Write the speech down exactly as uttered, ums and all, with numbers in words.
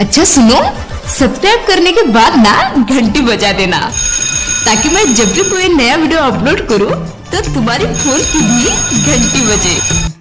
अच्छा सुनो, सब्सक्राइब करने के बाद ना घंटी बजा देना ताकि मैं जब भी कोई नया वीडियो अपलोड करूँ तो तुम्हारे फोन की भी घंटी बजे।